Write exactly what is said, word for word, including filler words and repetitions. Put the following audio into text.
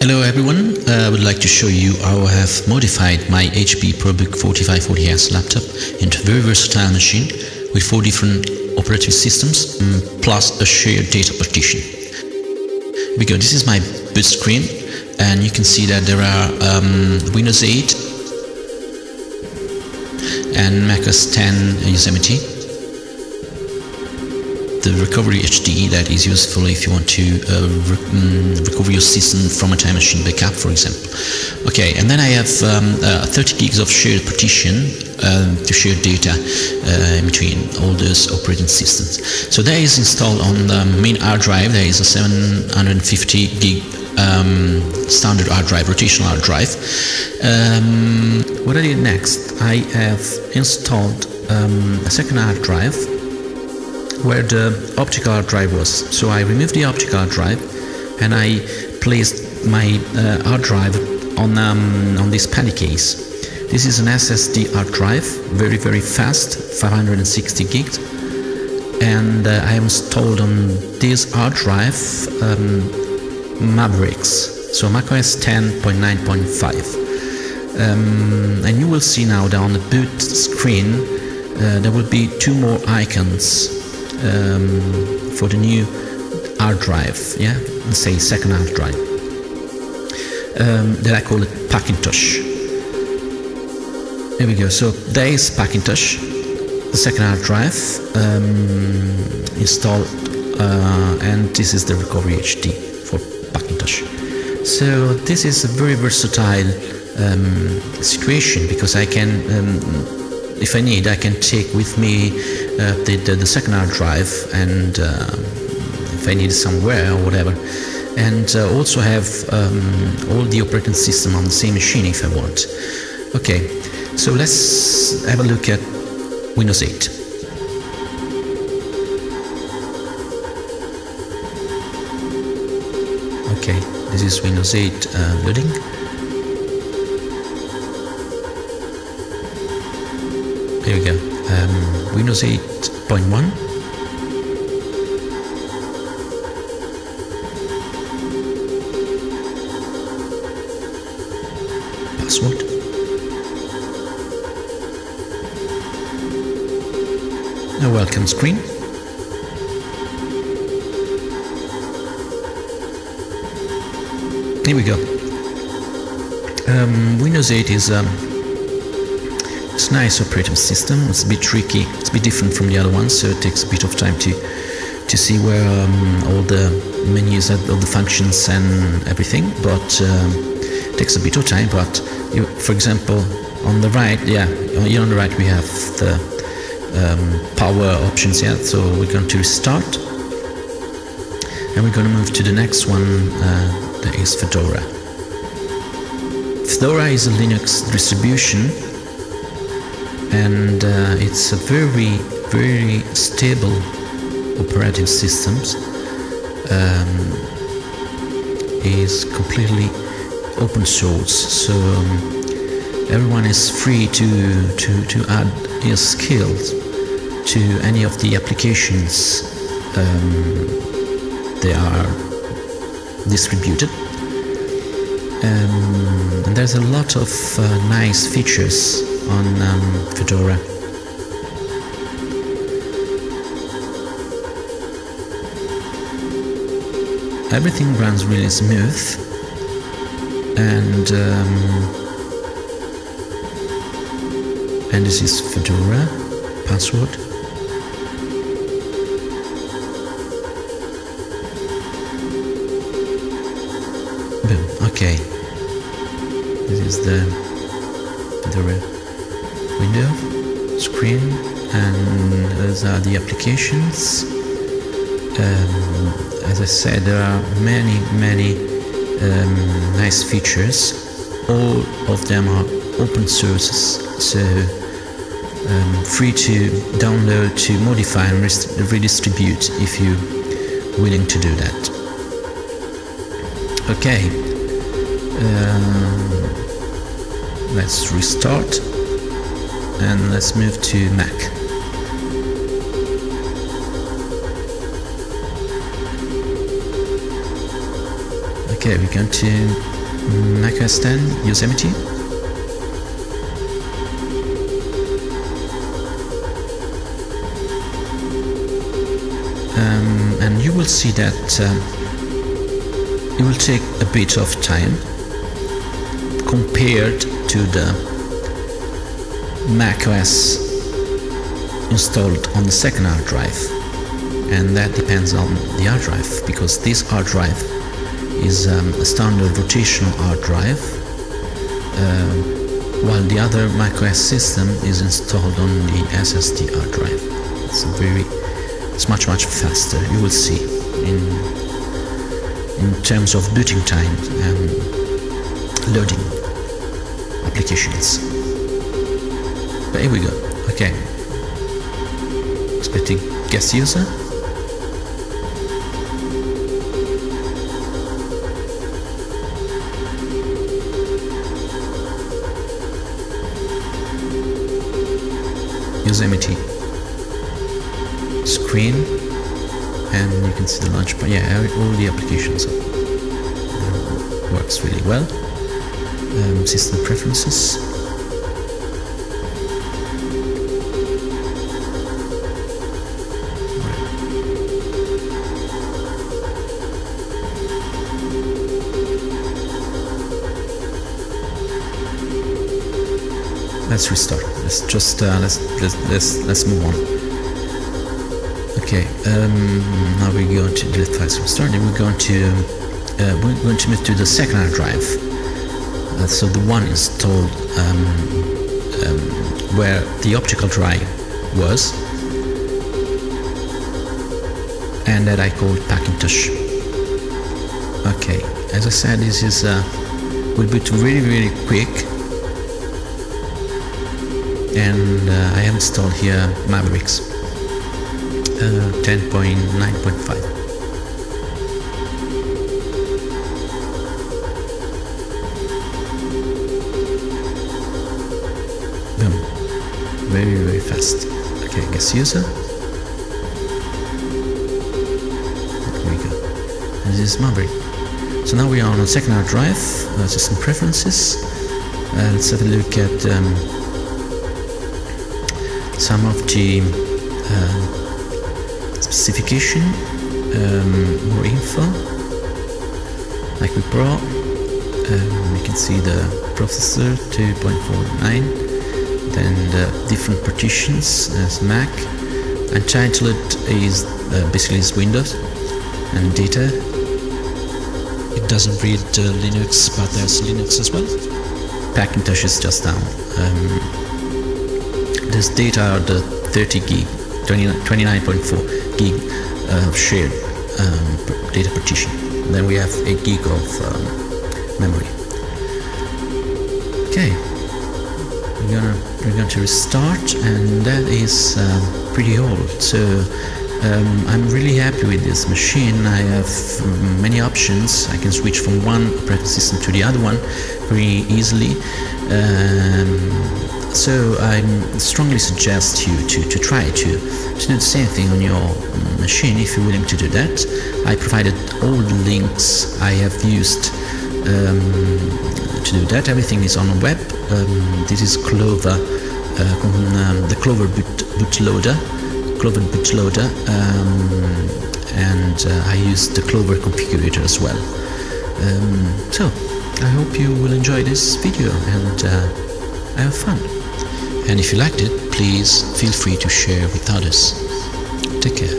Hello everyone, uh, I would like to show you how I have modified my H P ProBook forty-five forty S laptop into a very versatile machine with four different operating systems um, plus a shared data partition. Here we go. This is my boot screen and you can see that there are um, Windows eight and Mac O S ten Yosemite. The recovery H D that is useful if you want to uh, re um, recover your system from a time machine backup, for example. Okay, and then I have um, uh, thirty gigs of shared partition um, to share data uh, in between all those operating systems. So that is installed on the main hard drive. There is a seven hundred fifty gig um, standard hard drive, rotational hard drive. Um, what I did next, I have installed um, a second hard drive where the optical hard drive was. So I removed the optical hard drive and I placed my uh, hard drive on, um, on this penny case. This is an S S D hard drive, very very fast, five hundred sixty gigs, and uh, I installed on this hard drive um, Mavericks, so Mac O S ten point nine point five. Um, and you will see now that on the boot screen uh, there will be two more icons Um, for the new hard drive, yeah, and say second hard drive, um, that I call it Hackintosh. There we go. So there is Hackintosh, the second hard drive um, installed, uh, and this is the recovery H D for Hackintosh. So this is a very versatile um, situation because I can. Um, If I need, I can take with me uh, the, the, the second hard drive, and uh, if I need it somewhere or whatever, and uh, also have um, all the operating system on the same machine if I want. Okay, so let's have a look at Windows eight. Okay, this is Windows eight uh, loading. There we go, um, Windows eight point one. Password. A welcome screen. Here we go. Um, Windows eight is um, it's a nice operating system. It's a bit tricky, it's a bit different from the other ones, so it takes a bit of time to to see where um, all the menus and all the functions and everything, but um, it takes a bit of time. But you, for example, on the right, yeah, here on the right we have the um, power options here, so we're going to restart and we're going to move to the next one, uh, that is Fedora. Fedora is a Linux distribution, and uh, it's a very very stable operating system. Um, is completely open source, so um, everyone is free to to to add his skills to any of the applications um, they are distributed. Um, and there's a lot of uh, nice features on um, Fedora. Everything runs really smooth, and um, and this is Fedora password. Boom. Okay. This is the Fedora window, screen, and those are the applications. Um, as I said, there are many, many um, nice features. All of them are open sources, so um, free to download, to modify and redistribute if you're willing to do that. Okay, um, let's restart. And let's move to Mac. Okay, we go to Mac O S ten, Yosemite. Um, and you will see that um, it will take a bit of time compared to the Mac O S installed on the second hard drive, and that depends on the hard drive, because this hard drive is um, a standard rotational hard drive, uh, while the other macOS system is installed on the S S D hard drive. It's very, it's much much faster. You will see in in terms of booting time and loading applications. But here we go. Okay, expecting guest user. Yosemite screen, and you can see the launch, but yeah, all the applications are, works really well. Um, system preferences, let's restart. Let's just uh, let's, let's let's let's move on. Okay, um, now we're going to delete files from start, and we're going to uh, we're going to move to the second hard drive. Uh, so the one installed um, um, where the optical drive was, and that I called Hackintosh. Okay, as I said, this is uh, will boot really really quick. And uh, I have installed here Mavericks uh, ten point nine point five. Boom, very very fast. Okay, guest user. There we go. And this is Maverick. So now we are on a second hard drive. Uh, system preferences. Uh, let's have a look at um, some of the uh, specification, um, more info, like with Pro, um, you can see the processor two point four nine, then the different partitions as Mac, Untitled is uh, basically is Windows, and Data, it doesn't read uh, Linux, but there's Linux as well. Hackintosh is just down. Um, This data are the thirty gig, twenty-nine point four gig of shared um, data partition. And then we have eight gig of um, memory. Okay, we're gonna we're going to restart, and that is um, pretty old. So um, I'm really happy with this machine. I have many options. I can switch from one operating system to the other one pretty easily. Um, So I strongly suggest you to, to try to, to do the same thing on your machine if you're willing to do that. I provided all the links I have used um, to do that. Everything is on the web. Um, this is Clover, uh, um, the Clover Boot, boot Loader, Clover Boot Loader, um, and uh, I used the Clover configurator as well. Um, so I hope you will enjoy this video and uh, have fun. And if you liked it, please feel free to share with others. Take care.